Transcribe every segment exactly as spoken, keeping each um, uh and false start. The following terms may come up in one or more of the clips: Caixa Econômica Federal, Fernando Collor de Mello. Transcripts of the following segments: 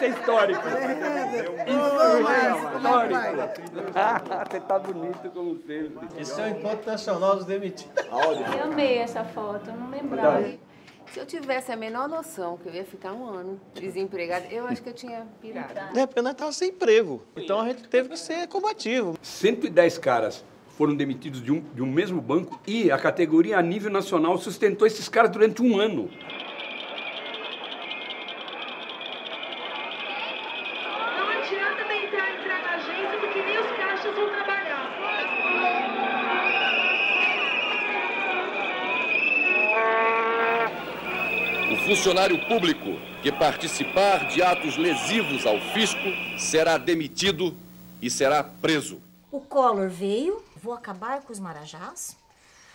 isso é histórico. Isso é histórico. Ah, você tá bonito como sempre. Esse é o Encontro Nacional dos Demitidos. Eu amei essa foto, eu não lembrava. Se eu tivesse a menor noção que eu ia ficar um ano desempregada, eu acho que eu tinha pirado. É, porque nós estávamos sem emprego. Então a gente teve que ser combativo. cento e dez caras foram demitidos de um, de um mesmo banco e a categoria a nível nacional sustentou esses caras durante um ano. Não adianta tentar entrar na agência porque nem os caixas vão trabalhar. O funcionário público que participar de atos lesivos ao fisco será demitido e será preso. O Collor veio, vou acabar com os marajás,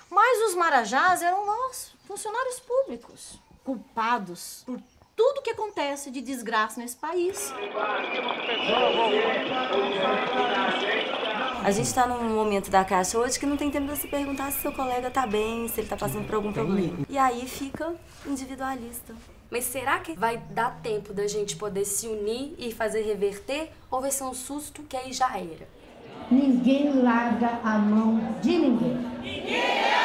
mas os marajás eram nós, funcionários públicos, culpados por tudo que acontece de desgraça nesse país. A gente está num momento da Caixa hoje que não tem tempo de se perguntar se seu colega está bem, se ele está passando por algum problema. E aí fica individualista. Mas será que vai dar tempo da gente poder se unir e fazer reverter? Ou vai ser um susto que aí já era? Ninguém larga a mão de ninguém. Ninguém!